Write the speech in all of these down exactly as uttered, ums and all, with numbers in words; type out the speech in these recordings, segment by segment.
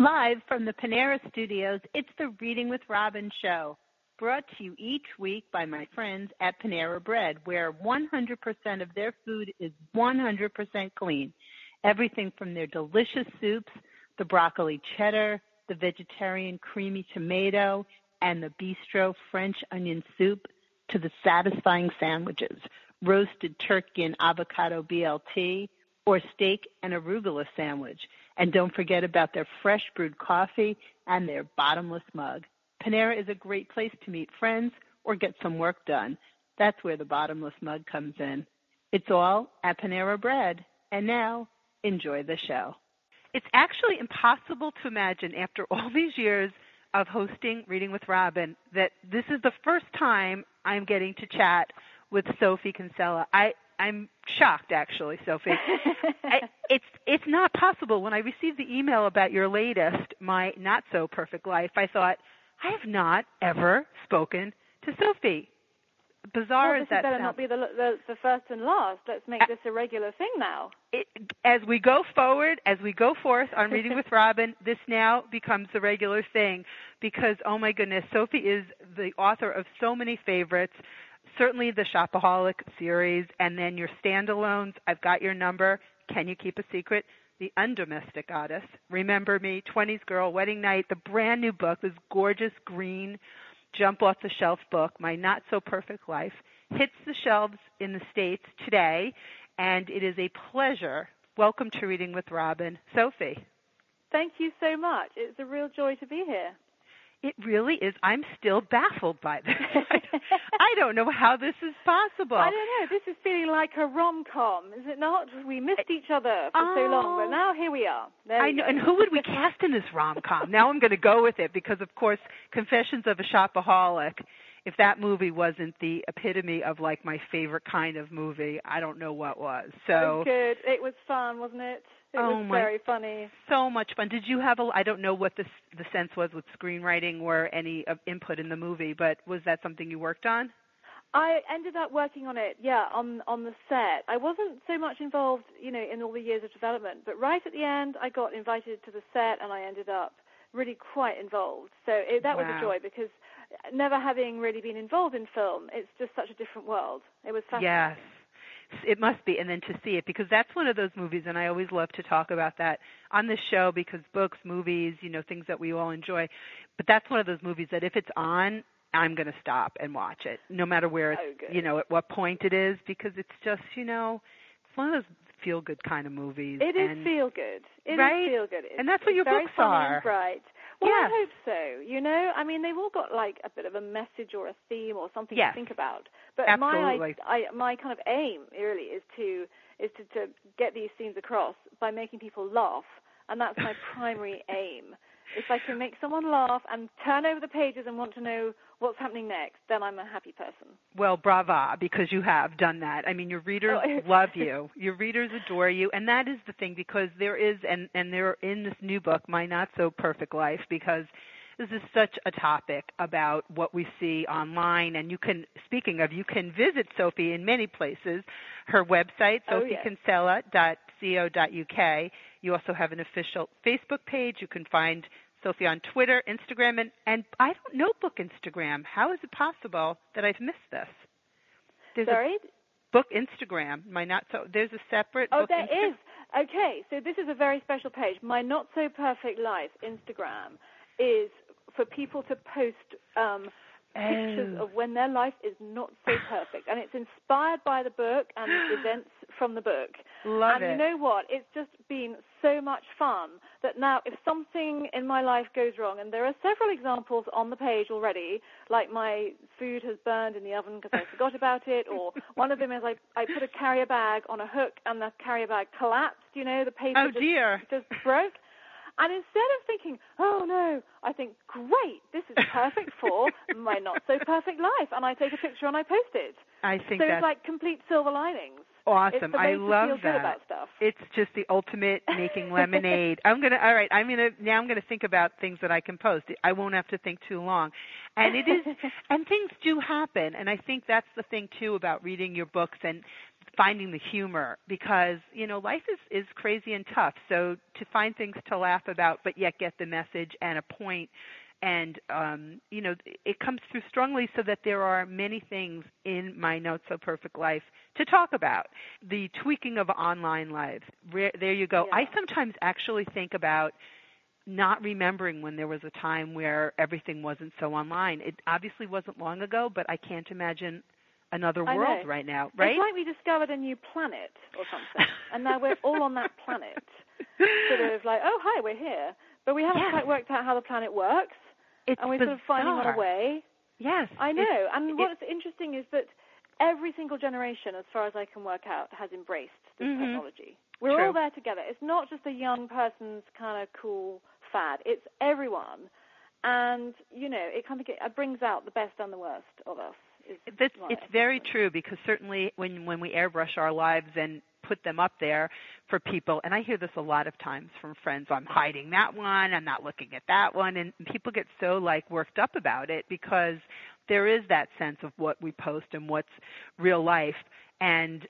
Live from the Panera Studios, it's the Reading with Robin show, brought to you each week by my friends at Panera Bread, where one hundred percent of their food is one hundred percent clean. Everything from their delicious soups, the broccoli cheddar, the vegetarian creamy tomato, and the bistro French onion soup, to the satisfying sandwiches, roasted turkey and avocado B L T, or steak and arugula sandwich. And don't forget about their fresh brewed coffee and their bottomless mug. Panera is a great place to meet friends or get some work done. That's where the bottomless mug comes in. It's all at Panera Bread. And now, enjoy the show. It's actually impossible to imagine, after all these years of hosting Reading with Robin, that this is the first time I'm getting to chat with Sophie Kinsella. I I'm shocked, actually, Sophie. I, it's it's not possible. When I received the email about your latest, My Not So Perfect Life, I thought, I have not ever spoken to Sophie. Bizarre well, as that sounds. This better not be the, the, the first and last. Let's make uh, this a regular thing now. It, as we go forward, as we go forth on Reading with Robin, this now becomes the regular thing because, oh, my goodness, Sophie is the author of so many favorites. Certainly the Shopaholic series, and then your standalones, I've Got Your Number, Can You Keep a Secret, The Undomestic Goddess, Remember Me, twenties Girl, Wedding Night, the brand new book, this gorgeous green jump-off-the-shelf book, My Not So Perfect Life, hits the shelves in the States today, and it is a pleasure. Welcome to Reading with Robin, Sophie. Thank you so much. It's a real joy to be here. It really is. I'm still baffled by this. I don't know how this is possible. I don't know. This is feeling like a rom-com, is it not? We missed each other for oh. so long, but now here we are. There I know. Go. And who would we cast in this rom-com? Now I'm going to go with it because, of course, Confessions of a Shopaholic, if that movie wasn't the epitome of, like, my favorite kind of movie, I don't know what was. So oh, good. It was fun, wasn't it? It oh was my, very funny. So much fun. Did you have a, I don't know what the, the sense was with screenwriting or any of input in the movie, but was that something you worked on? I ended up working on it, yeah, on on the set. I wasn't so much involved, you know, in all the years of development, but right at the end I got invited to the set and I ended up really quite involved. So it, that wow. was a joy because never having really been involved in film, it's just such a different world. It was fascinating. Yes. It must be, and then to see it, because that's one of those movies, and I always love to talk about that on this show because books, movies, you know, things that we all enjoy, but that's one of those movies that if it's on, I'm going to stop and watch it, no matter where, it's, oh, you know, at what point it is, because it's just, you know, it's one of those feel-good kind of movies. It is feel-good. It right? is feel-good. It's, and that's what your books are. Right. Well, yes. I hope so. You know, I mean, they've all got like a bit of a message or a theme or something yes. to think about. But Absolutely. my I, my kind of aim really is to is to, to get these themes across by making people laugh, and that's my primary aim. If I can make someone laugh and turn over the pages and want to know what's happening next, then I'm a happy person. Well, brava, because you have done that. I mean, your readers oh. love you. Your readers adore you. And that is the thing, because there is, and, and they're in this new book, My Not So Perfect Life, because this is such a topic about what we see online. And you can, speaking of, you can visit Sophie in many places. Her website, oh, sophie kinsella dot co dot uk. You also have an official Facebook page. You can find Sophie on Twitter, Instagram, and, and I don't know book Instagram. How is it possible that I've missed this? There's Sorry? Book Instagram. My not so. There's a separate oh, book Instagram. Oh, there Insta- is. Okay, so this is a very special page. My Not So Perfect Life Instagram is for people to post um, oh. pictures of when their life is not so perfect. And it's inspired by the book and events from the book. Love and it. You know what? It's just been so much fun that now if something in my life goes wrong, and there are several examples on the page already, like my food has burned in the oven because I forgot about it, or one of them is I, I put a carrier bag on a hook and the carrier bag collapsed, you know, the paper oh, just, dear. just broke. And instead of thinking, oh, no, I think, great, this is perfect for my not-so-perfect life. And I take a picture and I post it. I think so that's... it's like complete silver linings. Awesome. I love that. It's just the ultimate making lemonade. I'm going to, all right, I'm going to, now I'm going to think about things that I can post. I won't have to think too long. And it is, and things do happen. And I think that's the thing, too, about reading your books and finding the humor, because, you know, life is, is crazy and tough. So to find things to laugh about, but yet get the message and a point. And, um, you know, it comes through strongly, so that there are many things in my not-so-perfect life to talk about. The tweaking of online lives, there you go. Yeah. I sometimes actually think about not remembering when there was a time where everything wasn't so online. It obviously wasn't long ago, but I can't imagine another world right now, right? It's like we discovered a new planet or something, and now we're all on that planet. Sort of like, oh, hi, we're here. But we haven't yes. quite worked out how the planet works. It's and we're bizarre. Sort of finding our way. Yes. I know. It's, and what's interesting is that every single generation, as far as I can work out, has embraced this mm-hmm. technology. We're True. all there together. It's not just a young person's kind of cool fad. It's everyone. And, you know, it kind of get, it brings out the best and the worst of us. Is That's, my, it's very true, because certainly when, when we airbrush our lives and put them up there for people, and I hear this a lot of times from friends, I'm hiding that one, I'm not looking at that one, and people get so, like, worked up about it, because there is that sense of what we post and what's real life, and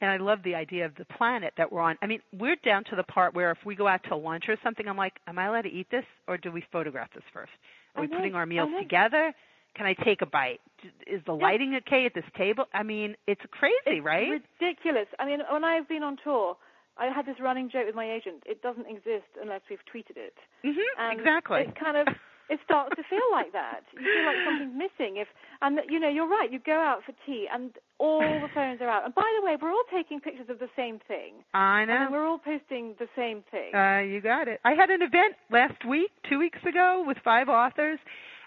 and I love the idea of the planet that we're on. I mean, we're down to the part where if we go out to lunch or something, I'm like, am I allowed to eat this, or do we photograph this first? Are we putting our meals together? Can I take a bite? Is the lighting okay at this table? I mean, it's crazy, it's right? It's ridiculous. I mean, when I've been on tour, I had this running joke with my agent. It doesn't exist unless we've tweeted it. Mm-hmm, and exactly. It kind of it starts to feel like that. You feel like something's missing. If and, you know, you're right. You go out for tea, and all the phones are out. And by the way, we're all taking pictures of the same thing. I know. And we're all posting the same thing. Uh, you got it. I had an event last week, two weeks ago, with five authors.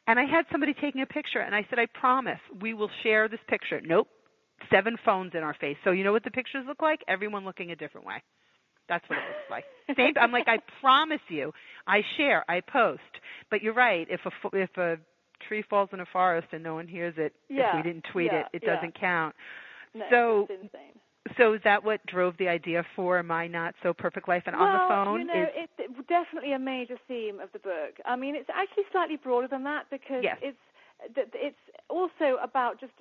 And I had somebody taking a picture, and I said, I promise we will share this picture. Nope, seven phones in our face. So you know what the pictures look like? Everyone looking a different way. That's what it looks like. Same, I'm like, I promise you, I share, I post. But you're right, if a, if a tree falls in a forest and no one hears it, yeah, if we didn't tweet yeah, it, it yeah. doesn't count. No, so, that's insane. So is that what drove the idea for My Not So Perfect Life and well, On the Phone? You know, is... it's definitely a major theme of the book. I mean, it's actually slightly broader than that, because yes. it's it's also about just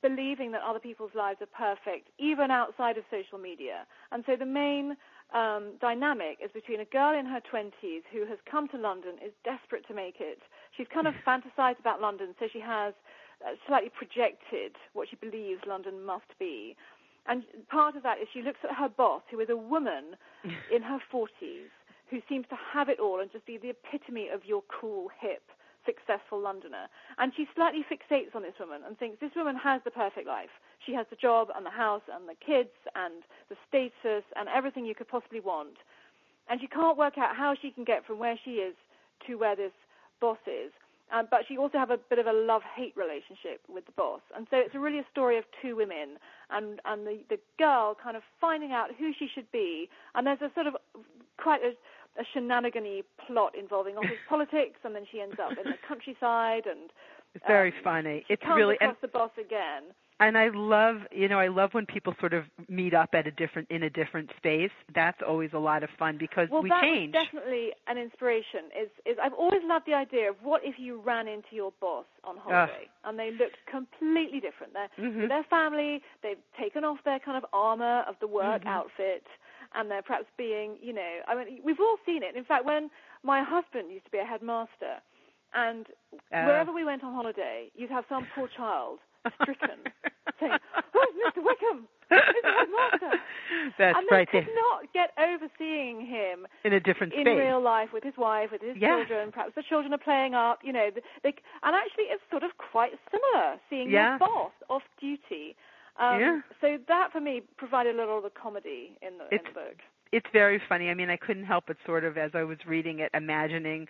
believing that other people's lives are perfect, even outside of social media. And so the main um, dynamic is between a girl in her twenties who has come to London, is desperate to make it. She's kind of fantasized about London, so she has uh, slightly projected what she believes London must be. And part of that is she looks at her boss, who is a woman in her forties, who seems to have it all and just be the epitome of your cool, hip, successful Londoner. And she slightly fixates on this woman and thinks this woman has the perfect life. She has the job and the house and the kids and the status and everything you could possibly want. And she can't work out how she can get from where she is to where this boss is. Um, but she also have a bit of a love-hate relationship with the boss. And so it's really a story of two women and, and the, the girl kind of finding out who she should be. And there's a sort of quite a, a shenanigan-y plot involving office politics, and then she ends up in the countryside. And It's um, very funny. It's comes really across and, the boss again. And I love, you know, I love when people sort of meet up at a different in a different space. That's always a lot of fun, because well, we change. Well, that was definitely an inspiration. Is is I've always loved the idea of what if you ran into your boss on holiday uh. and they looked completely different. They're mm-hmm. their family, they've taken off their kind of armor of the work mm-hmm. outfit, and they're perhaps being, you know, I mean, we've all seen it. In fact, when my husband used to be a headmaster, and uh. wherever we went on holiday, you'd have some poor child stricken, saying, "Who's Mister Wickham? Who's the headmaster?" That's and they right could there. Not get over seeing him in a different in space. Real life with his wife, with his yeah. children. Perhaps the children are playing up, you know. They, and actually, it's sort of quite similar seeing yeah. your boss off duty. Um, yeah. So that for me provided a little of the comedy in the, in the book. It's very funny. I mean, I couldn't help but sort of, as I was reading it, imagining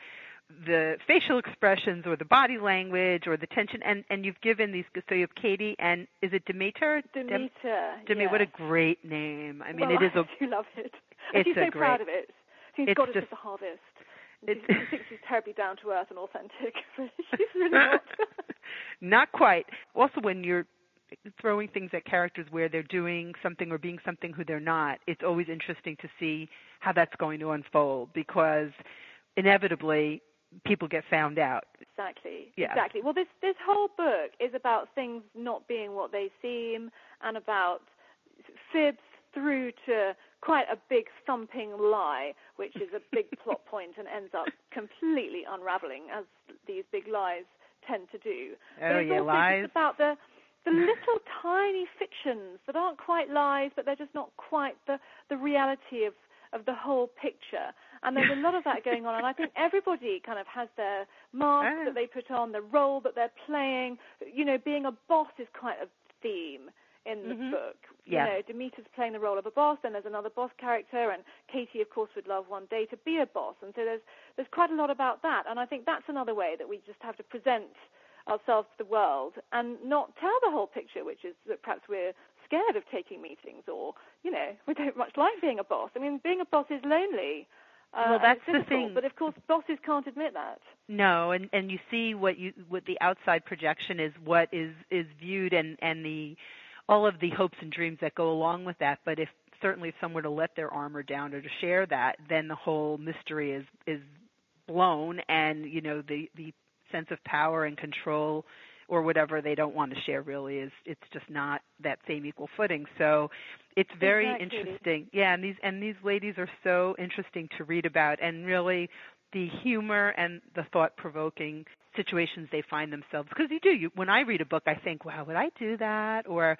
the facial expressions or the body language or the tension, and, and you've given these, so you have Katie and, is it Demeter? Demeter, Dem- Demeter yes. What a great name. I mean, well, it is a... I do love it. And she's so great. Proud of it. She's it's goddess just, of the harvest. It's, she thinks she's terribly down-to-earth and authentic, but she's really not. Not quite. Also, when you're throwing things at characters where they're doing something or being something who they're not, it's always interesting to see how that's going to unfold, because inevitably people get found out. exactly. Yeah. Exactly. Well, this, this whole book is about things not being what they seem and about fibs through to quite a big thumping lie, which is a big plot point and ends up completely unraveling, as these big lies tend to do. Oh, yeah, lies. It's about the, the little tiny fictions that aren't quite lies, but they're just not quite the, the reality of, of the whole picture. And there's a lot of that going on. And I think everybody kind of has their mask oh. that they put on, the role that they're playing. You know, being a boss is quite a theme in the mm-hmm. book. Yeah. You know, Demeter's playing the role of a boss, and there's another boss character, and Katie, of course, would love one day to be a boss. And so there's there's quite a lot about that. And I think that's another way that we just have to present ourselves to the world and not tell the whole picture, which is that perhaps we're scared of taking meetings, or, you know, we don't much like being a boss. I mean, being a boss is lonely. Uh, well, that's the thing. But, of course, bosses can't admit that. No, and, and you see what you what the outside projection is, what is, is viewed, and, and the all of the hopes and dreams that go along with that. But if certainly if someone were to let their armor down or to share that, then the whole mystery is, is blown, and, you know, the, the sense of power and control or whatever they don't want to share really is, it's just not that same equal footing. So it's very exactly. interesting. Yeah, and these and these ladies are so interesting to read about, and really the humor and the thought-provoking situations they find themselves. Because you do. You, when I read a book, I think, wow, would I do that? Or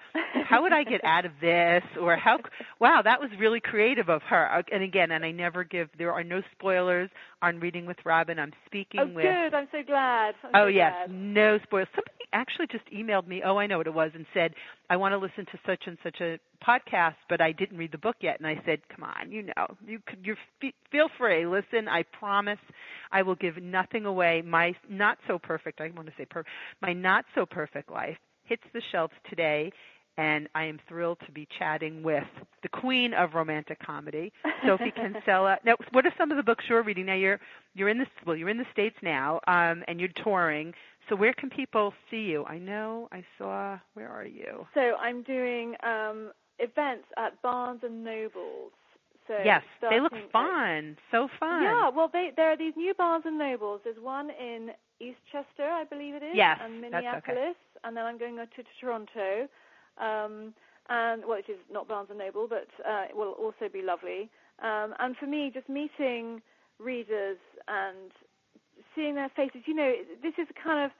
how would I get out of this? Or how, wow, that was really creative of her. And again, and I never give, there are no spoilers on Reading with Robin. I'm speaking oh, with. Oh, good. I'm so glad. I'm oh, so yes. Glad. No spoilers. Somebody actually just emailed me, oh, I know what it was, and said, I want to listen to such and such a podcast, but I didn't read the book yet. And I said, come on, you know, you could, you're, feel free. Listen, I promise I will give nothing away. My not so perfect, I want to say perfect, my not so perfect life hits the shelves today. And I am thrilled to be chatting with the queen of romantic comedy, Sophie Kinsella. Now, what are some of the books you're reading? Now, you're you're in the well, you're in the States now, um, and you're touring. So, where can people see you? I know I saw. Where are you? So, I'm doing um, events at Barnes and Nobles. So yes, they look fun. With, so fun. Yeah. Well, they, there are these new Barnes and Nobles. There's one in Eastchester, I believe it is. Yes, and Minneapolis, that's okay. And then I'm going to, to Toronto. Um, and well, which is not Barnes and Noble, but uh, it will also be lovely. Um, and for me, just meeting readers and seeing their faces, you know, this is kind of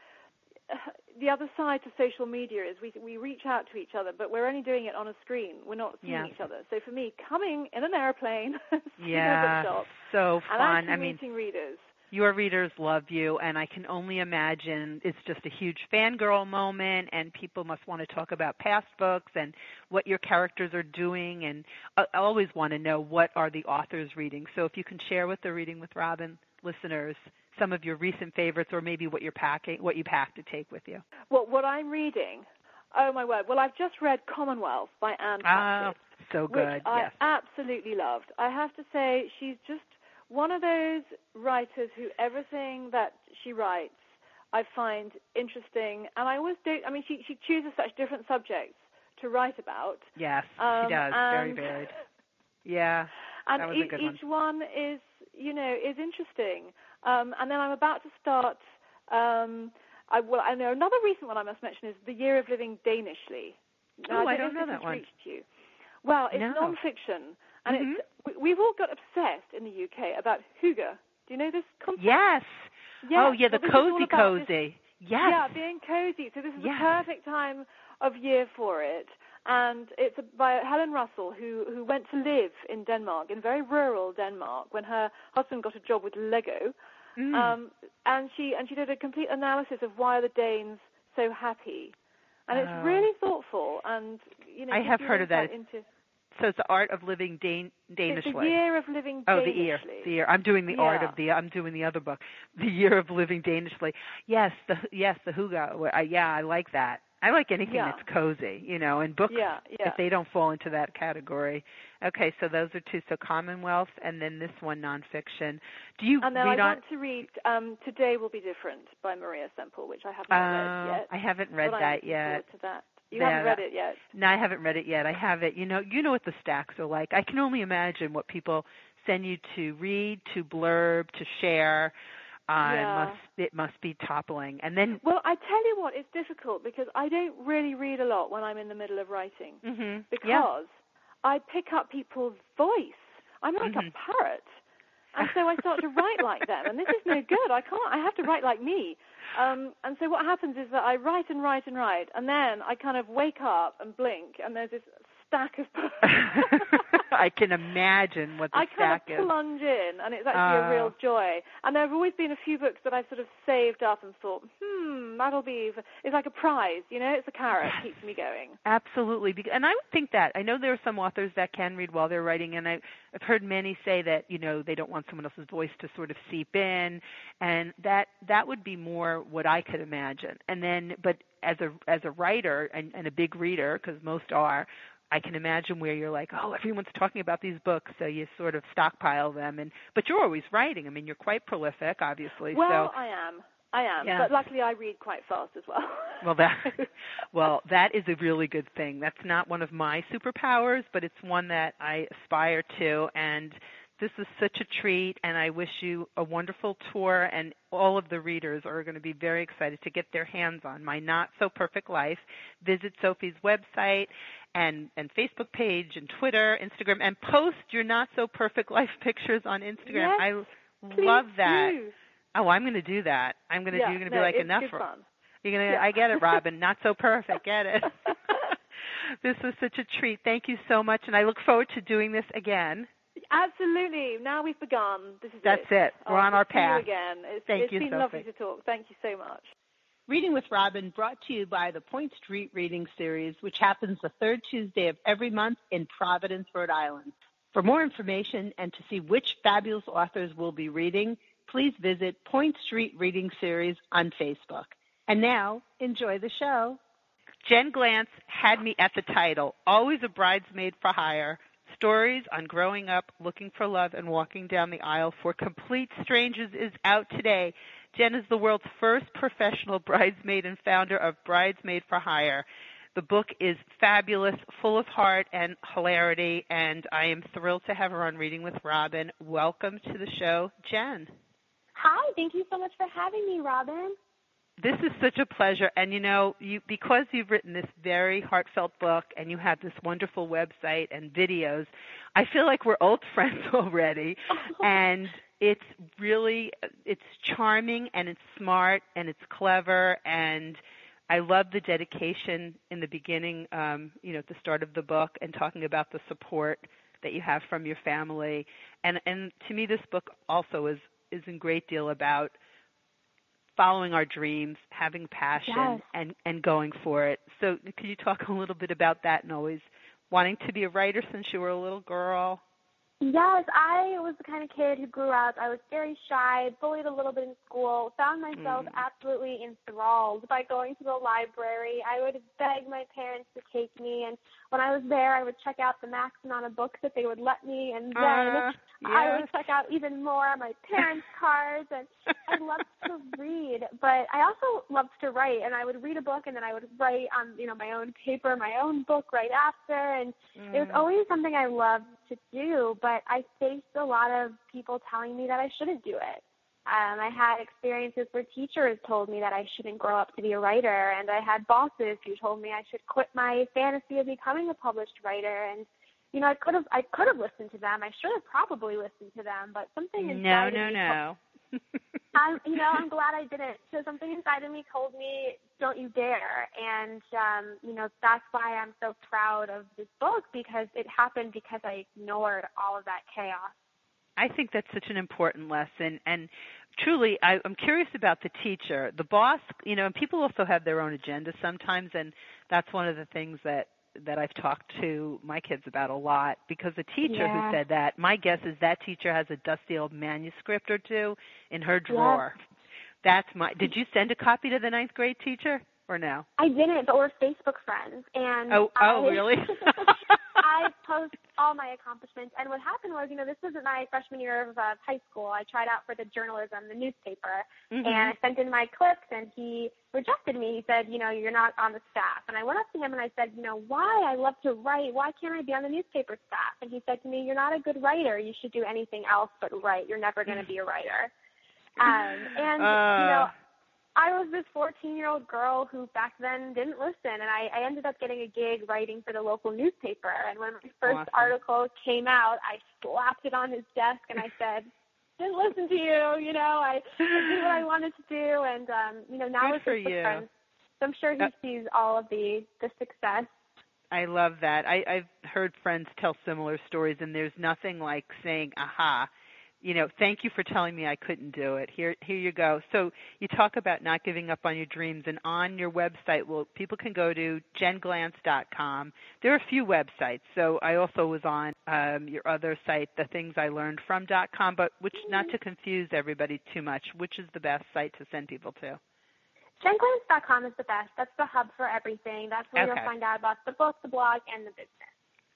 uh, the other side to social media is we we reach out to each other, but we're only doing it on a screen. We're not seeing yeah. each other. So for me, coming in an airplane, yeah, bookshop, so fun. And actually I meeting mean, readers. Your readers love you, and I can only imagine it's just a huge fangirl moment, and people must want to talk about past books and what your characters are doing, and I always want to know what are the authors reading. So if you can share with the Reading with Robin listeners some of your recent favorites, or maybe what you're packing, what you pack to take with you. Well, what I'm reading, oh my word, well, I've just read Commonwealth by Anne Hathaway. Ah, so good, which yes. I absolutely loved. I have to say she's just one of those writers who everything that she writes I find interesting, and I always do. I mean, she she chooses such different subjects to write about. Yes, um, she does. Very varied. Yeah, and that was e- a good each one. one is you know is interesting. Um, and then I'm about to start. Um, I well, I know another recent one I must mention is The Year of Living Danishly. Now, oh, I don't, I don't know, know that one. Reached you. Well, it's no. nonfiction. And mm-hmm. it's, we've all got obsessed in the U K about hygge. Do you know this concept? Yes. yes. Oh, yeah, the well, cozy cozy. This, yes. Yeah, being cozy. So this is yes. the perfect time of year for it. And it's by Helen Russell, who, who went to live in Denmark, in very rural Denmark, when her husband got a job with Lego. Mm. Um, and she and she did a complete analysis of why are the Danes so happy. And oh. it's really thoughtful. And you know, I have heard of that. Into, So it's the art of living Dan- Danishly. It's the year of living Danishly. Oh, the year. The year. I'm doing the yeah. art of the. I'm doing the other book, The Year of Living Danishly. Yes, the yes the hygge. Yeah, I like that. I like anything yeah. that's cozy, you know. And books, yeah, yeah. if they don't fall into that category. Okay, so those are two. So Commonwealth, and then this one, nonfiction. Do you? And then read I want on- to read um, Today Will Be Different by Maria Semple, which I haven't uh, read yet. I haven't read but that I'm yet. To that. You haven't read it yet. No, I haven't read it yet. I have it. You know, you know what the stacks are like. I can only imagine what people send you to read, to blurb, to share. I yeah. must it must be toppling. And then, well, I tell you what, it's difficult because I don't really read a lot when I'm in the middle of writing mm-hmm. because yeah. I pick up people's voice. I'm like mm-hmm. a parrot, and so I start to write like them, and this is no good. I can't. I have to write like me. Um, and so what happens is that I write and write and write, and then I kind of wake up and blink, and there's this stack of I can imagine what the I stack is. I kind of plunge in, and it's actually uh, a real joy. And there have always been a few books that I've sort of saved up and thought, hmm, that'll be, it's like a prize, you know, it's a carrot that keeps me going. Absolutely. And I would think that. I know there are some authors that can read while they're writing, and I've heard many say that, you know, they don't want someone else's voice to sort of seep in, and that that would be more what I could imagine. And then, but as a, as a writer and, and a big reader, because most are, I can imagine where you're like, oh, everyone's talking about these books, so you sort of stockpile them. And but you're always writing. I mean, you're quite prolific, obviously. Well, so. I am. I am. Yeah. But luckily I read quite fast as well. Well, that well, that is a really good thing. That's not one of my superpowers, but it's one that I aspire to. And this is such a treat, and I wish you a wonderful tour, and all of the readers are going to be very excited to get their hands on My Not So Perfect Life. Visit Sophie's website and, and Facebook page and Twitter, Instagram, and post your Not So Perfect Life pictures on Instagram. Yes, I love that. Do. Oh, I'm going to do that. I'm going to yeah, do, you're going to no, be like, it's enough good for fun. You're going to, yeah. I get it, Robin. Not so perfect. Get it. This was such a treat. Thank you so much, and I look forward to doing this again. Absolutely. Now we've begun. This is That's it. it. We're oh, on our path. See you again. It's, Thank it's you, been Sophie. lovely to talk. Thank you so much. Reading with Robin, brought to you by the Point Street Reading Series, which happens the third Tuesday of every month in Providence, Rhode Island. For more information and to see which fabulous authors we'll be reading, please visit Point Street Reading Series on Facebook. And now, enjoy the show. Jen Glantz had me at the title, Always a Bridesmaid for Hire, Stories on Growing Up, Looking for Love, and Walking Down the Aisle for Complete Strangers is out today. Jen is the world's first professional bridesmaid and founder of Bridesmaid for Hire. The book is fabulous, full of heart and hilarity, and I am thrilled to have her on Reading with Robin. Welcome to the show, Jen. Hi, thank you so much for having me, Robin. This is such a pleasure, and you know, you, because you've written this very heartfelt book and you have this wonderful website and videos, I feel like we're old friends already, and it's really, it's charming, and it's smart, and it's clever, and I love the dedication in the beginning, um, you know, at the start of the book, and talking about the support that you have from your family, and, and to me this book also is, is in great deal about following our dreams, having passion, yes. and, and going for it. So could you talk a little bit about that and always wanting to be a writer since you were a little girl? Yes, I was the kind of kid who grew up, I was very shy, bullied a little bit in school, found myself mm. absolutely enthralled by going to the library. I would beg my parents to take me, and when I was there, I would check out the max amount of books that they would let me, and then uh, yes. I would check out even more on my parents' cards, and I loved to read, but I also loved to write, and I would read a book, and then I would write on, you know, my own paper, my own book right after, and mm. it was always something I loved to do, but I faced a lot of people telling me that I shouldn't do it. Um, I had experiences where teachers told me that I shouldn't grow up to be a writer, and I had bosses who told me I should quit my fantasy of becoming a published writer. And you know, I could have, I could have listened to them. I should have probably listened to them, but something inside no, no, me no. Told, I'm, you know, I'm glad I didn't. So something inside of me told me, "Don't you dare!" And um, you know, that's why I'm so proud of this book, because it happened because I ignored all of that chaos. I think that's such an important lesson, and truly, I, I'm curious about the teacher, the boss, you know, and people also have their own agenda sometimes, and that's one of the things that, that I've talked to my kids about a lot, because the teacher yeah. who said that, my guess is that teacher has a dusty old manuscript or two in her drawer. Yes. That's my, did you send a copy to the ninth grade teacher or no? I didn't, but we're Facebook friends. And Oh, I, oh really? I post all my accomplishments, and what happened was, you know, this was my freshman year of uh, high school. I tried out for the journalism, the newspaper, mm-hmm. and I sent in my clips, and he rejected me. He said, you know, you're not on the staff. And I went up to him, and I said, you know, why? I love to write. Why can't I be on the newspaper staff? And he said to me, you're not a good writer. You should do anything else but write. You're never going to be a writer. Um, and, uh, you know, I was this fourteen-year-old girl who back then didn't listen, and I, I ended up getting a gig writing for the local newspaper. And when my first awesome. article came out, I slapped it on his desk and I said, didn't listen to you, you know, I, I did what I wanted to do. And, um, you know, now it's just with friends. So I'm sure he that, sees all of the, the success. I love that. I, I've heard friends tell similar stories, and there's nothing like saying, aha, you know, thank you for telling me I couldn't do it. Here here you go. So you talk about not giving up on your dreams, and on your website, well, people can go to jen glance dot com. There are a few websites. So I also was on um, your other site, the things I learned from dot com, but which mm-hmm. not to confuse everybody too much, which is the best site to send people to? jen glance dot com is the best. That's the hub for everything. That's where okay. you'll find out about the book, the blog, and the business.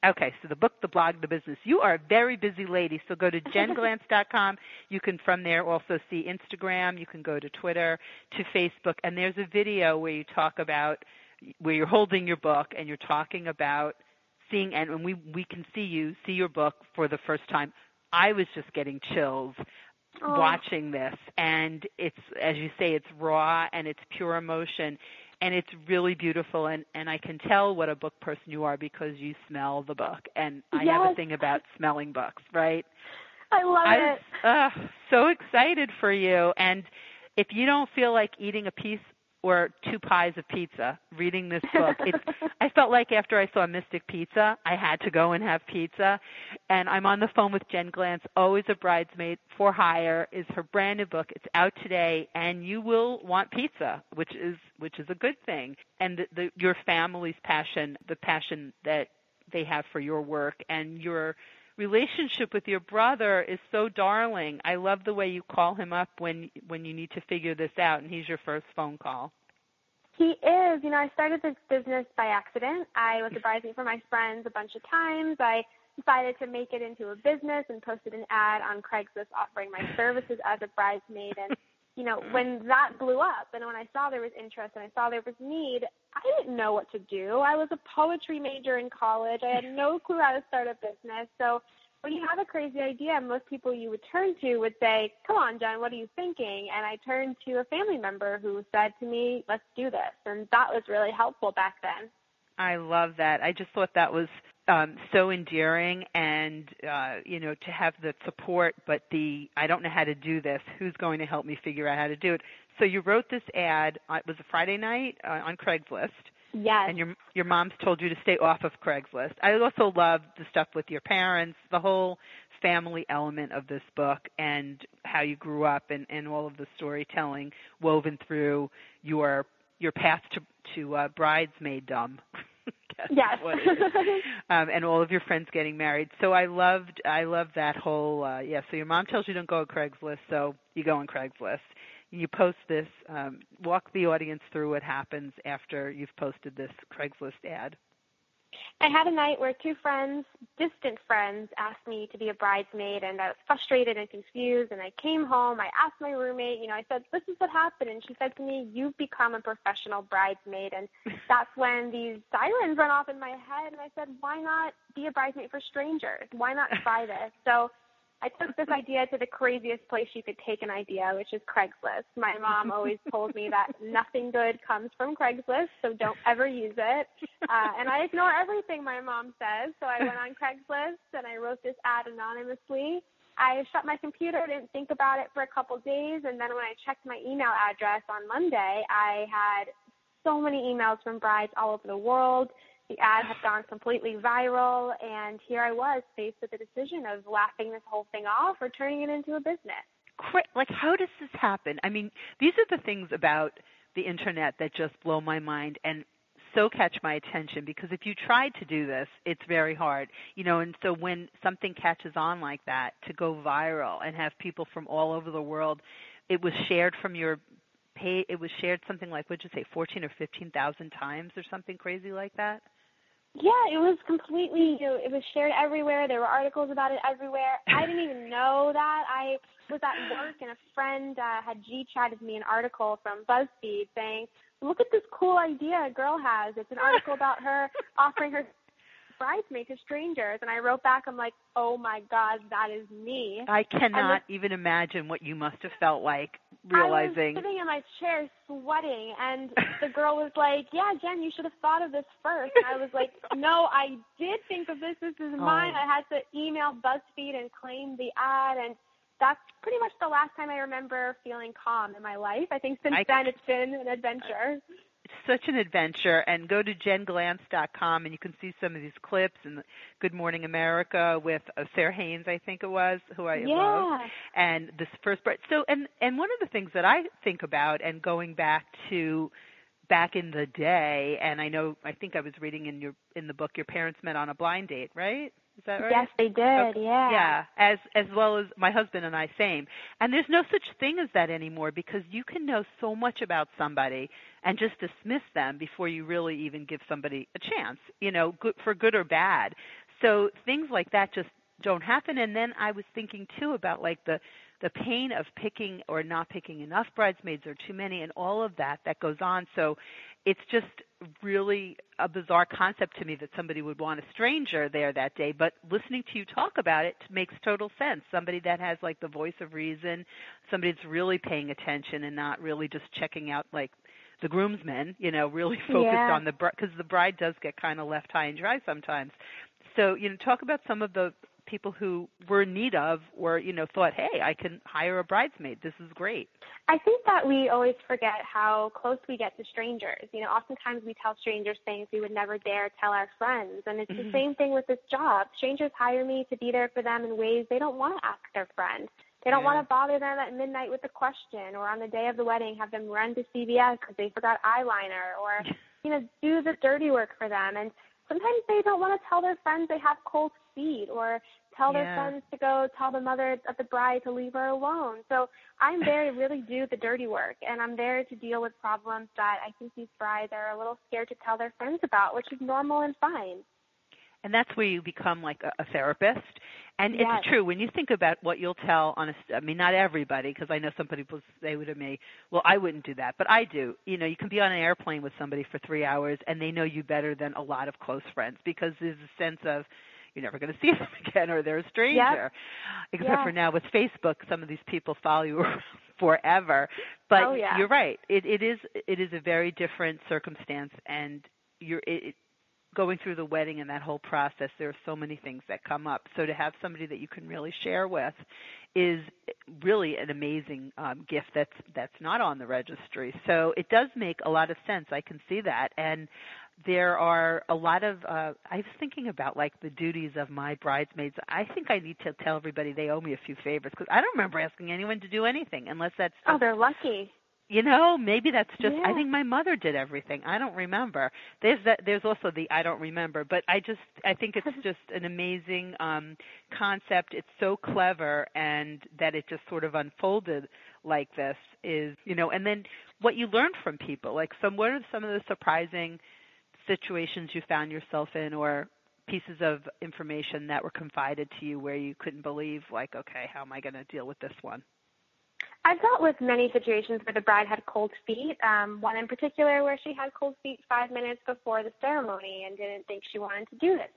Okay, so the book, the blog, the business. You are a very busy lady, so go to jen glance dot com. You can from there also see Instagram. You can go to Twitter, to Facebook, and there's a video where you talk about where you're holding your book and you're talking about seeing, and we, we can see you, see your book for the first time. I was just getting chills oh. watching this, and it's, as you say, it's raw and it's pure emotion. And it's really beautiful, and, and I can tell what a book person you are because you smell the book. And I yes. have a thing about smelling books, right? I love I was, it. Uh, so excited for you. And if you don't feel like eating a piece or two pies of pizza, reading this book, it's, I felt like after I saw Mystic Pizza, I had to go and have pizza. And I'm on the phone with Jen Glantz, Always a Bridesmaid for Hire, is her brand new book. It's out today, and you will want pizza, which is which is a good thing. And the, the, your family's passion, the passion that they have for your work, and your relationship with your brother is so darling. I love the way you call him up when when you need to figure this out, and he's your first phone call. He is. You know, I started this business by accident. I was a bridesmaid for my friends a bunch of times. I decided to make it into a business and posted an ad on Craigslist offering my services as a bridesmaid. And, you know, when that blew up and when I saw there was interest and I saw there was need, I didn't know what to do. I was a poetry major in college. I had no clue how to start a business. So when you have a crazy idea, most people you would turn to would say, come on, Jen, what are you thinking? And I turned to a family member who said to me, let's do this. And that was really helpful back then. I love that. I just thought that was um, so endearing, and, uh, you know, to have the support, but the, I don't know how to do this. Who's going to help me figure out how to do it? So you wrote this ad, it was a Friday night uh, on Craigslist. Yes. And your your mom's told you to stay off of Craigslist. I also love the stuff with your parents, the whole family element of this book, and how you grew up, and, and all of the storytelling woven through your your path to, to uh, bridesmaiddom. Yes. um, and all of your friends getting married. So I loved I loved that whole, uh, yeah, so your mom tells you don't go on Craigslist, so you go on Craigslist. You post this, um, walk the audience through what happens after you've posted this Craigslist ad. I had a night where two friends, distant friends, asked me to be a bridesmaid, and I was frustrated and confused, and I came home, I asked my roommate, you know, I said, this is what happened, and she said to me, you've become a professional bridesmaid, and that's when these sirens run off in my head, and I said, why not be a bridesmaid for strangers? Why not try this? So I took this idea to the craziest place you could take an idea, which is Craigslist. My mom always told me that nothing good comes from Craigslist, so don't ever use it. Uh, and I ignore everything my mom says, so I went on Craigslist and I wrote this ad anonymously. I shut my computer, didn't think about it for a couple days, and then when I checked my email address on Monday, I had so many emails from brides all over the world. The ad had gone completely viral, and here I was faced with the decision of laughing this whole thing off or turning it into a business. Like, how does this happen? I mean, these are the things about the internet that just blow my mind and so catch my attention, because if you try to do this, it's very hard, you know, and so when something catches on like that to go viral and have people from all over the world, it was shared from your page, it was shared something like, what'd you say, fourteen or fifteen thousand times or something crazy like that? Yeah, it was completely, you know, it was shared everywhere. There were articles about it everywhere. I didn't even know that. I was at work, and a friend uh, had G-chatted me an article from BuzzFeed saying, look at this cool idea a girl has. It's an article about her offering her bridesmaid to strangers. And I wrote back, I'm like, oh, my God, that is me. I cannot this, even imagine what you must have felt like realizing. I was sitting in my chair sweating, and the girl was like, yeah, Jen, you should have thought of this first. And I was like, no, I did think of this. This is mine. Oh. I had to email BuzzFeed and claim the ad, and that's pretty much the last time I remember feeling calm in my life. I think since I, then it's been an adventure. It's such an adventure. And go to jen glance dot com, and you can see some of these clips and Good Morning America with uh, Sarah Haynes, I think it was, who I yeah. love. And this first bride. So, and, and one of the things that I think about, and going back to back in the day, and I know, I think I was reading in your in the book, your parents met on a blind date, right? Is that right? Yes, they did, okay. yeah. Yeah, as as well as my husband and I, same. And there's no such thing as that anymore, because you can know so much about somebody and just dismiss them before you really even give somebody a chance, you know, good, for good or bad. So things like that just don't happen. And then I was thinking, too, about, like, the, the pain of picking or not picking enough bridesmaids or too many and all of that that goes on. So it's just really a bizarre concept to me that somebody would want a stranger there that day, but listening to you talk about it makes total sense. Somebody that has like the voice of reason, somebody that's really paying attention and not really just checking out like the groomsmen, you know, really focused yeah. on the bride, because the bride does get kind of left high and dry sometimes. So, you know, talk about some of the people who were in need of, or, you know, thought, hey, I can hire a bridesmaid. This is great. I think that we always forget how close we get to strangers. You know, oftentimes we tell strangers things we would never dare tell our friends. And it's mm-hmm. the same thing with this job. Strangers hire me to be there for them in ways they don't want to ask their friends. They don't yeah. want to bother them at midnight with a question, or on the day of the wedding have them run to C V S because they forgot eyeliner, or, you know, do the dirty work for them. And sometimes they don't want to tell their friends they have cold feet, or tell yeah. their friends to go tell the mother of the bride to leave her alone. So I'm there to really do the dirty work, and I'm there to deal with problems that I think these brides are a little scared to tell their friends about, which is normal and fine. And that's where you become like a, a therapist. And yes. it's true. When you think about what you'll tell on a, I mean, not everybody, because I know some people say to me, well, I wouldn't do that, but I do. You know, you can be on an airplane with somebody for three hours and they know you better than a lot of close friends, because there's a sense of, you're never going to see them again, or they're a stranger. Yep. Except yeah. for now with Facebook, some of these people follow you forever. But oh, yeah. you're right. It, it is it is a very different circumstance, and you're it, going through the wedding and that whole process, there are so many things that come up. So to have somebody that you can really share with is really an amazing um, gift that's that's not on the registry. So it does make a lot of sense. I can see that. And there are a lot of, uh, I was thinking about like the duties of my bridesmaids. I think I need to tell everybody they owe me a few favors, because I don't remember asking anyone to do anything unless that's. Oh, they're lucky. You know, maybe that's just, yeah. I think my mother did everything. I don't remember. There's that. There's also the I don't remember, but I just, I think it's just an amazing um, concept. It's so clever, and that it just sort of unfolded like this is, you know, and then what you learn from people, like some, what are some of the surprising situations you found yourself in, or pieces of information that were confided to you where you couldn't believe, like, okay, how am I going to deal with this one? I've dealt with many situations where the bride had cold feet, um, one in particular where she had cold feet five minutes before the ceremony and didn't think she wanted to do this.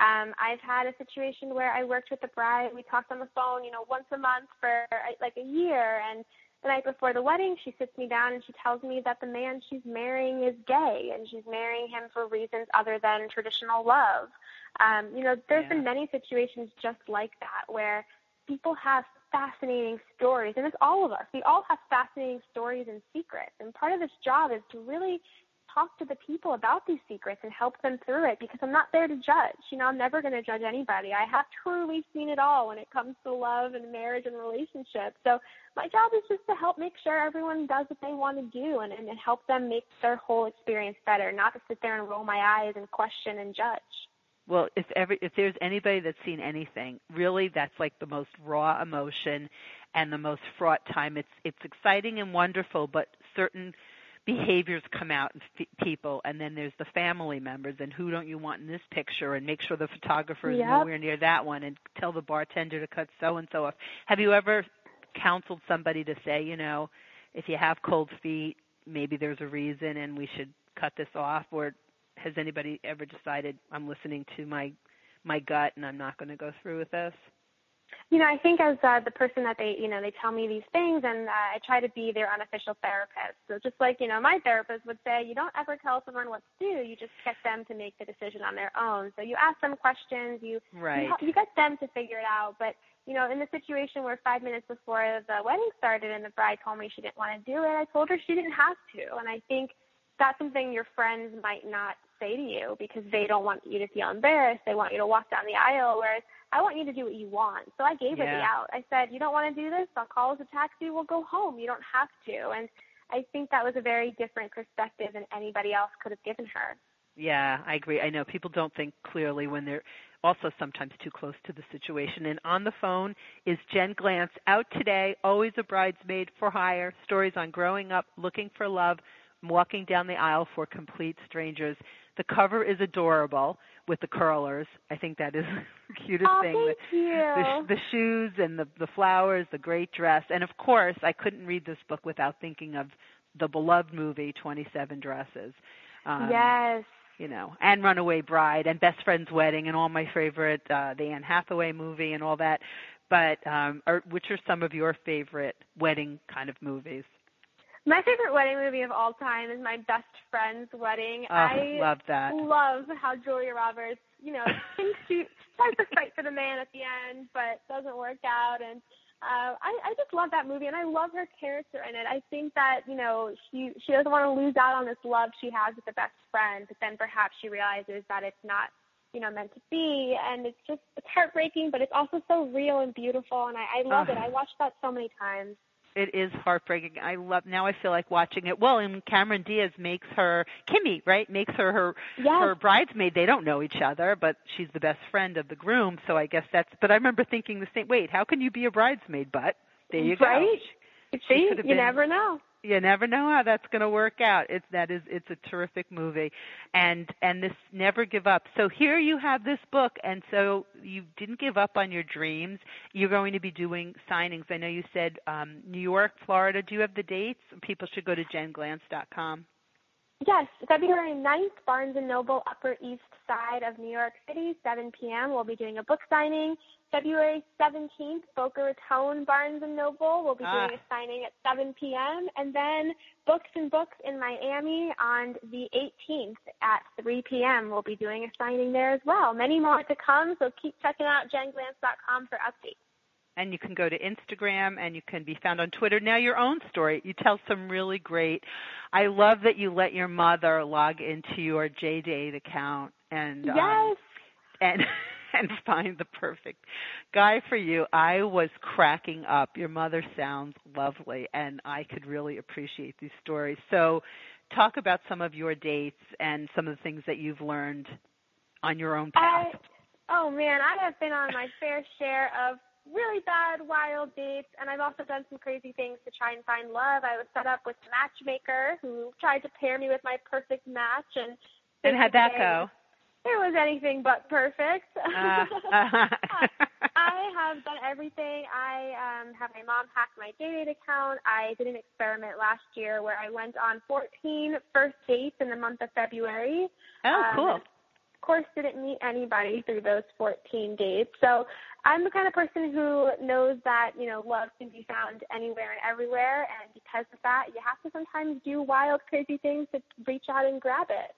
Um, I've had a situation where I worked with the bride. We talked on the phone, you know, once a month for like a year, and the night before the wedding, she sits me down and she tells me that the man she's marrying is gay, and she's marrying him for reasons other than traditional love. Um, you know, there's yeah. been many situations just like that where people have fascinating stories, and it's all of us. We all have fascinating stories and secrets, and part of this job is to really talk to the people about these secrets and help them through it, because I'm not there to judge. You know, I'm never going to judge anybody. I have truly seen it all when it comes to love and marriage and relationships. So my job is just to help make sure everyone does what they want to do, and, and help them make their whole experience better, not to sit there and roll my eyes and question and judge. Well, if every, if there's anybody that's seen anything, really that's like the most raw emotion and the most fraught time. It's it's exciting and wonderful, but certain behaviors come out in f- people, and then there's the family members, and who don't you want in this picture, and make sure the photographer is yep. nowhere near that one, and tell the bartender to cut so-and-so off. Have you ever counseled somebody to say, you know, if you have cold feet, maybe there's a reason, and we should cut this off, or has anybody ever decided, I'm listening to my my gut and I'm not going to go through with this? You know, I think as uh, the person that they, you know, they tell me these things, and uh, I try to be their unofficial therapist. So just like, you know, my therapist would say, you don't ever tell someone what to do. You just get them to make the decision on their own. So you ask them questions. You, right. you, you get them to figure it out. But, you know, in the situation where five minutes before the wedding started and the bride told me she didn't want to do it, I told her she didn't have to. And I think that's something your friends might not say to you because they don't want you to feel embarrassed. They want you to walk down the aisle, whereas I want you to do what you want. So I gave yeah. it the out. I said, you don't want to do this? I'll call us a taxi. We'll go home. You don't have to. And I think that was a very different perspective than anybody else could have given her. Yeah, I agree. I know people don't think clearly when they're also sometimes too close to the situation. And on the phone is Jen Glantz, out today, Always a Bridesmaid for Hire, stories on growing up, looking for love, walking down the aisle for complete strangers. The cover is adorable with the curlers. I think that is the cutest oh, thing. Thank you. The, the shoes and the, the flowers, the great dress. And, of course, I couldn't read this book without thinking of the beloved movie, twenty-seven Dresses. Um, yes. You know, and Runaway Bride and Best Friend's Wedding and all my favorite, uh, the Anne Hathaway movie and all that. But um, are, which are some of your favorite wedding kind of movies? My favorite wedding movie of all time is My Best Friend's Wedding. Oh, I love that. Love how Julia Roberts, you know, thinks she tries to fight for the man at the end, but doesn't work out. And uh, I, I just love that movie, and I love her character in it. I think that, you know, she she doesn't want to lose out on this love she has with the best friend, but then perhaps she realizes that it's not, you know, meant to be. And it's just, it's heartbreaking, but it's also so real and beautiful, and I, I love oh. it. I watched that so many times. It is heartbreaking. I love, now I feel like watching it. Well, and Cameron Diaz makes her, Kimmy, right, makes her her, yes. her bridesmaid. They don't know each other, but she's the best friend of the groom, so I guess that's, but I remember thinking the same, wait, how can you be a bridesmaid? But there you right. go. She, she you been, never know. You never know how that's going to work out. It's, that is, it's a terrific movie. And, and this Never Give Up. So here you have this book, and so you didn't give up on your dreams. You're going to be doing signings. I know you said um, New York, Florida. Do you have the dates? People should go to jen glance dot com. Yes, February ninth, Barnes and Noble, Upper East Side of New York City, seven p.m. We'll be doing a book signing. February seventeenth, Boca Raton, Barnes and Noble. We'll be ah. doing a signing at seven p.m. And then Books and Books in Miami on the eighteenth at three p.m. We'll be doing a signing there as well. Many more to come, so keep checking out jen glance dot com for updates. And you can go to Instagram, and you can be found on Twitter. Now, your own story. You tell some really great. I love that you let your mother log into your JDate account and yes. um, and and find the perfect guy for you. I was cracking up. Your mother sounds lovely, and I could really appreciate these stories. So talk about some of your dates and some of the things that you've learned on your own path. I, oh, man, I have been on my fair share of really bad, wild dates, and I've also done some crazy things to try and find love. I was set up with a matchmaker who tried to pair me with my perfect match. And, and how'd that go? It was anything but perfect. Uh, uh-huh. I have done everything. I um, have my mom hacked my JDate account. I did an experiment last year where I went on fourteen first dates in the month of February. Oh, um, cool. Of course, didn't meet anybody through those fourteen dates. So I'm the kind of person who knows that, you know, love can be found anywhere and everywhere. And because of that, you have to sometimes do wild, crazy things to reach out and grab it.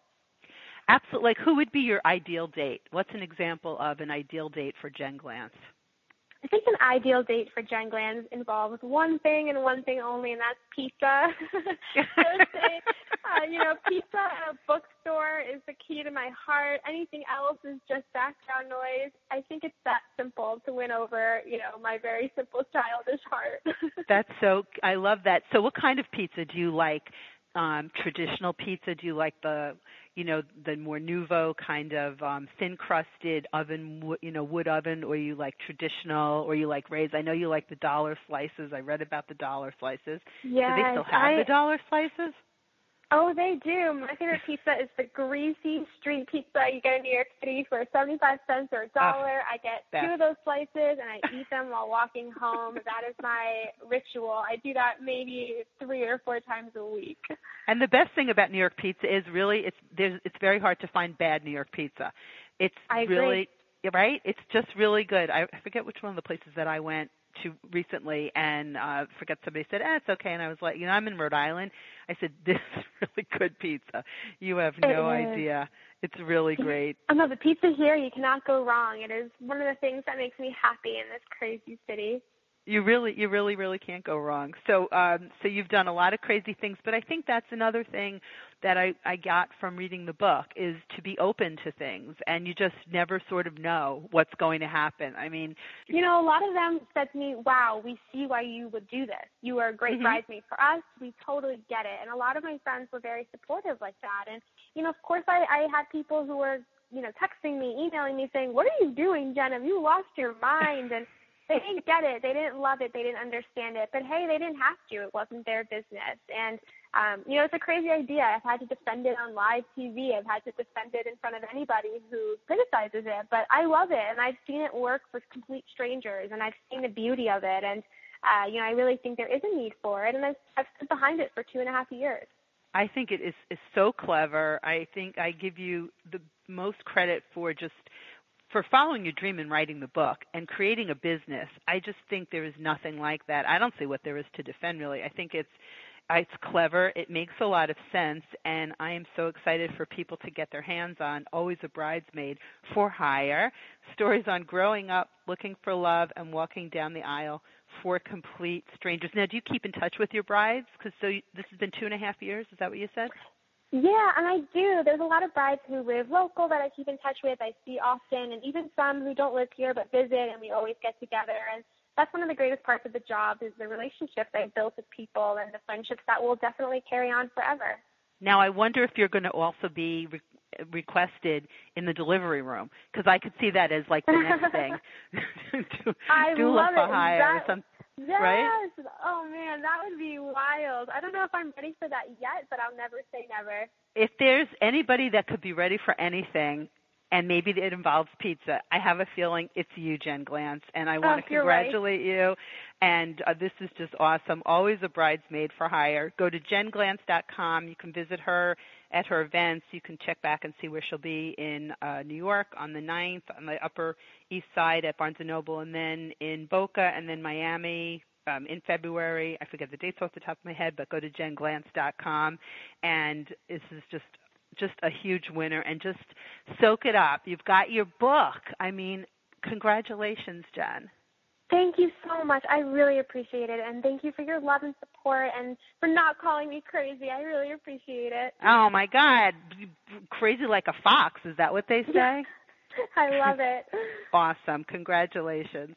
Absolutely. Like, who would be your ideal date? What's an example of an ideal date for Jen Glantz? I think an ideal date for Jen Glantz involves one thing and one thing only, and that's pizza. Thursday, uh, you know, pizza at a bookstore is the key to my heart. Anything else is just background noise. I think it's that simple to win over, you know, my very simple childish heart. That's so – I love that. So what kind of pizza do you like? Um, traditional pizza? Do you like the, you know, the more nouveau kind of um, thin-crusted oven, you know, wood oven, or you like traditional, or you like raised? I know you like the dollar slices. I read about the dollar slices. Yes, do they still have I, the dollar slices? Oh, they do. My favorite pizza is the greasy street pizza you get in New York City for seventy-five cents or a dollar. Oh, I get that. two of those slices, and I eat them while walking home. That is my ritual. I do that maybe three or four times a week. And the best thing about New York pizza is really it's there's, it's very hard to find bad New York pizza. It's I agree. really right. It's just really good. I forget which one of the places that I went to recently, and uh, forget somebody said, eh, it's okay, and I was like, you know, I'm in Rhode Island. I said, this is really good pizza. You have no it idea. It's really great. Oh, no, the pizza here, you cannot go wrong. It is one of the things that makes me happy in this crazy city. You really, you really, really can't go wrong. So, um, so you've done a lot of crazy things, but I think that's another thing that I, I got from reading the book is to be open to things, and you just never sort of know what's going to happen. I mean, you know, a lot of them said to me, wow, we see why you would do this. You were a great mm-hmm. bridesmaid for us. We totally get it. And a lot of my friends were very supportive like that. And, you know, of course I, I had people who were, you know, texting me, emailing me saying, what are you doing, Jen? Have you lost your mind? And they didn't get it. They didn't love it. They didn't understand it. But, hey, they didn't have to. It wasn't their business. And, um, you know, it's a crazy idea. I've had to defend it on live T V. I've had to defend it in front of anybody who criticizes it. But I love it, and I've seen it work with complete strangers, and I've seen the beauty of it. And, uh, you know, I really think there is a need for it, and I've, I've stood behind it for two and a half years. I think it is, is so clever. I think I give you the most credit for just – for following your dream and writing the book and creating a business. I just think there is nothing like that. I don't see what there is to defend, really. I think it's it's clever. It makes a lot of sense, and I am so excited for people to get their hands on Always a Bridesmaid for Hire, stories on growing up, looking for love, and walking down the aisle for complete strangers. Now, do you keep in touch with your brides? Because so you, this has been two and a half years. Is that what you said? Yeah, and I do. There's a lot of brides who live local that I keep in touch with, I see often, and even some who don't live here but visit, and we always get together. And that's one of the greatest parts of the job is the relationships I've built with people and the friendships that will definitely carry on forever. Now, I wonder if you're going to also be re- requested in the delivery room, because I could see that as like the next thing. do, I do love it. That- or something. Yes. Right? Oh, man, that would be wild. I don't know if I'm ready for that yet, but I'll never say never. If there's anybody that could be ready for anything, and maybe it involves pizza, I have a feeling it's you, Jen Glantz, and I want oh, to congratulate right. you. And uh, this is just awesome. Always a Bridesmaid for Hire. Go to jen glantz dot com. You can visit her at her events. You can check back and see where she'll be in uh, New York on the ninth, on the Upper East Side at Barnes and Noble, and then in Boca, and then Miami um, in February. I forget the dates off the top of my head, but go to jen glantz dot com. And this is just just a huge winner, and just soak it up. You've got your book. I mean, congratulations, Jen. Thank you so much. I really appreciate it, and thank you for your love and support and for not calling me crazy. I really appreciate it. Oh, my God. Crazy like a fox. Is that what they say? I love it. Awesome. Congratulations.